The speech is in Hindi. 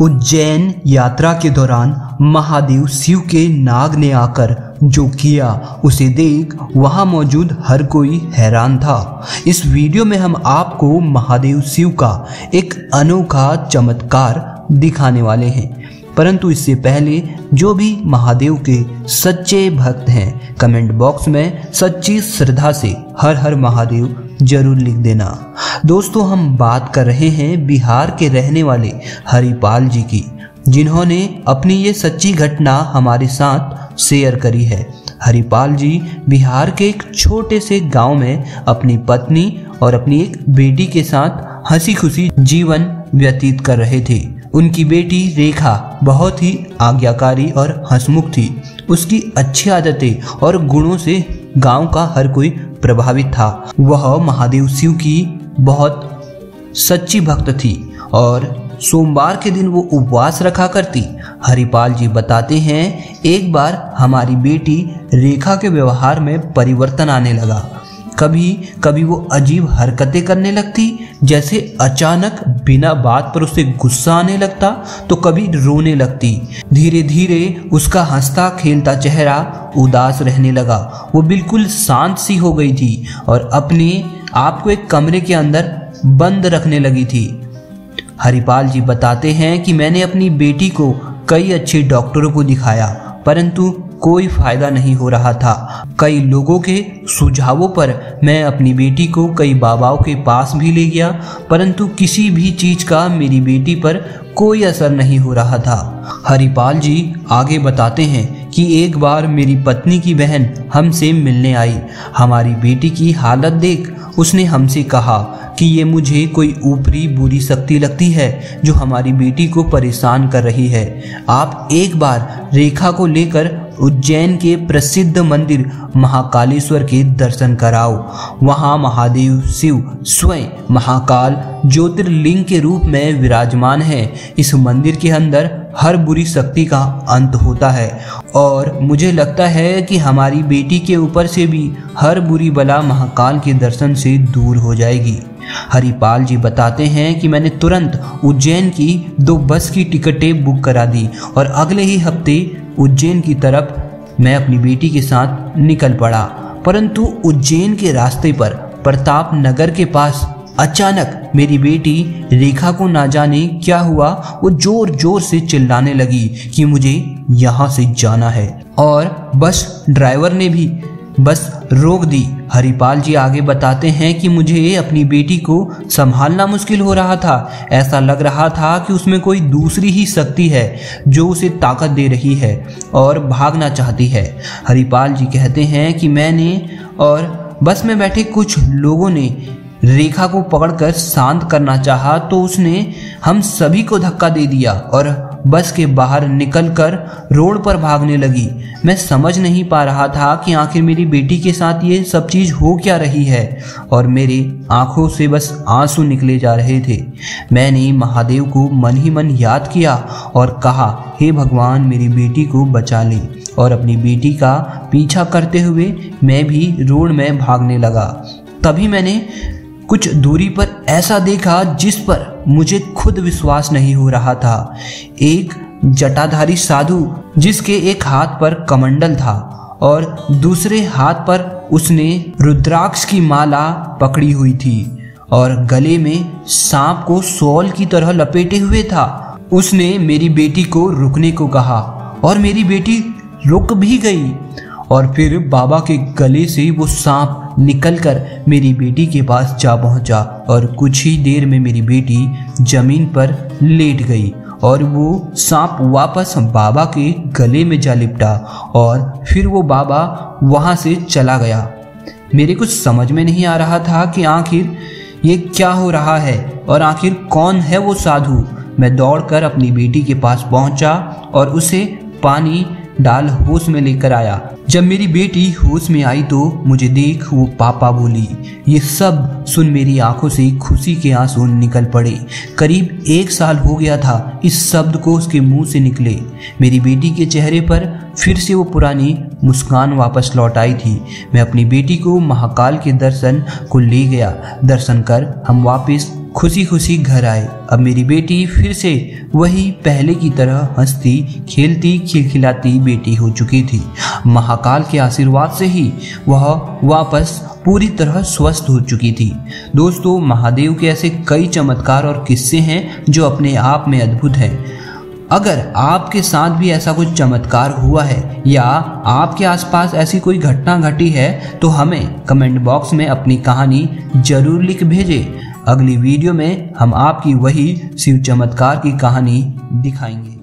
उज्जैन यात्रा के दौरान महादेव शिव के नाग ने आकर जो किया उसे देख वहां मौजूद हर कोई हैरान था। इस वीडियो में हम आपको महादेव शिव का एक अनोखा चमत्कार दिखाने वाले हैं, परंतु इससे पहले जो भी महादेव के सच्चे भक्त हैं कमेंट बॉक्स में सच्ची श्रद्धा से हर हर महादेव जरूर लिख देना। दोस्तों, हम बात कर रहे हैं बिहार के रहने वाले हरिपाल जी की, जिन्होंने अपनी ये सच्ची घटना हमारे साथ शेयर करी है। हरिपाल जी बिहार के एक छोटे से गांव में अपनी पत्नी और अपनी एक बेटी के साथ हंसी खुशी जीवन व्यतीत कर रहे थे। उनकी बेटी रेखा बहुत ही आज्ञाकारी और हंसमुख थी। उसकी अच्छी आदतें और गुणों से गांव का हर कोई प्रभावित था। वह महादेव शिव की बहुत सच्ची भक्त थी और सोमवार के दिन वो उपवास रखा करती। हरिपाल जी बताते हैं, एक बार हमारी बेटी रेखा के व्यवहार में परिवर्तन आने लगा। कभी कभी वो अजीब हरकतें करने लगती, जैसे अचानक बिना बात पर उसे गुस्सा आने लगता तो कभी रोने लगती। धीरे धीरे उसका हंसता खेलता चेहरा उदास रहने लगा। वो बिल्कुल शांत सी हो गई थी और अपने आप को एक कमरे के अंदर बंद रखने लगी थी। हरिपाल जी बताते हैं कि मैंने अपनी बेटी को कई अच्छे डॉक्टरों को दिखाया, परंतु कोई फायदा नहीं हो रहा था। कई लोगों के सुझावों पर मैं अपनी बेटी को कई बाबाओं के पास भी ले गया, परंतु किसी भी चीज का मेरी बेटी पर कोई असर नहीं हो रहा था। हरिपाल जी आगे बताते हैं कि एक बार मेरी पत्नी की बहन हमसे मिलने आई। हमारी बेटी की हालत देख उसने हमसे कहा कि ये मुझे कोई ऊपरी बुरी शक्ति लगती है जो हमारी बेटी को परेशान कर रही है। आप एक बार रेखा को लेकर उज्जैन के प्रसिद्ध मंदिर महाकालेश्वर के दर्शन कराओ। वहाँ महादेव शिव स्वयं महाकाल ज्योतिर्लिंग के रूप में विराजमान है। इस मंदिर के अंदर हर बुरी शक्ति का अंत होता है और मुझे लगता है कि हमारी बेटी के ऊपर से भी हर बुरी बला महाकाल के दर्शन से दूर हो जाएगी। हरिपाल जी बताते हैं कि मैंने तुरंत उज्जैन की 2 बस की टिकटें बुक करा दी और अगले ही हफ्ते उज्जैन की तरफ मैं अपनी बेटी के साथ निकल पड़ा। परंतु उज्जैन के रास्ते पर प्रताप नगर के पास अचानक मेरी बेटी रेखा को ना जाने क्या हुआ, वो जोर जोर से चिल्लाने लगी कि मुझे यहाँ से जाना है और बस ड्राइवर ने भी बस रोक दी। हरिपाल जी आगे बताते हैं कि मुझे अपनी बेटी को संभालना मुश्किल हो रहा था। ऐसा लग रहा था कि उसमें कोई दूसरी ही शक्ति है जो उसे ताकत दे रही है और भागना चाहती है। हरिपाल जी कहते हैं कि मैंने और बस में बैठे कुछ लोगों ने रेखा को पकड़कर शांत करना चाहा तो उसने हम सभी को धक्का दे दिया और बस के बाहर निकलकर रोड पर भागने लगी। मैं समझ नहीं पा रहा था कि आखिर मेरी बेटी के साथ ये सब चीज़ हो क्या रही है और मेरे आंखों से बस आंसू निकले जा रहे थे। मैंने महादेव को मन ही मन याद किया और कहा, हे भगवान, मेरी बेटी को बचा ले। और अपनी बेटी का पीछा करते हुए मैं भी रोड में भागने लगा। तभी मैंने कुछ दूरी पर ऐसा देखा जिस पर मुझे खुद विश्वास नहीं हो रहा था। एक जटाधारी साधु जिसके एक हाथ पर कमंडल था और दूसरे हाथ पर उसने रुद्राक्ष की माला पकड़ी हुई थी और गले में सांप को शॉल की तरह लपेटे हुए था। उसने मेरी बेटी को रुकने को कहा और मेरी बेटी रुक भी गई और फिर बाबा के गले से वो सांप निकलकर मेरी बेटी के पास जा पहुंचा और कुछ ही देर में मेरी बेटी जमीन पर लेट गई और वो सांप वापस बाबा के गले में जा लिपटा और फिर वो बाबा वहां से चला गया। मेरे कुछ समझ में नहीं आ रहा था कि आखिर ये क्या हो रहा है और आखिर कौन है वो साधु। मैं दौड़कर अपनी बेटी के पास पहुंचा और उसे पानी डाल होश में लेकर आया। जब मेरी बेटी होश में आई तो मुझे देख वो पापा बोली। ये सब सुन मेरी आंखों से खुशी के आंसू निकल पड़े। करीब 1 साल हो गया था इस शब्द को उसके मुंह से निकले। मेरी बेटी के चेहरे पर फिर से वो पुरानी मुस्कान वापस लौट आई थी। मैं अपनी बेटी को महाकाल के दर्शन को ले गया। दर्शन कर हम वापस खुशी खुशी घर आए। अब मेरी बेटी फिर से वही पहले की तरह हंसती खेलती खिलखिलाती बेटी हो चुकी थी। महाकाल के आशीर्वाद से ही वह वापस पूरी तरह स्वस्थ हो चुकी थी। दोस्तों, महादेव के ऐसे कई चमत्कार और किस्से हैं जो अपने आप में अद्भुत हैं। अगर आपके साथ भी ऐसा कुछ चमत्कार हुआ है या आपके आसपास ऐसी कोई घटना घटी है तो हमें कमेंट बॉक्स में अपनी कहानी जरूर लिख भेजें। अगली वीडियो में हम आपकी वही शिव चमत्कार की कहानी दिखाएंगे।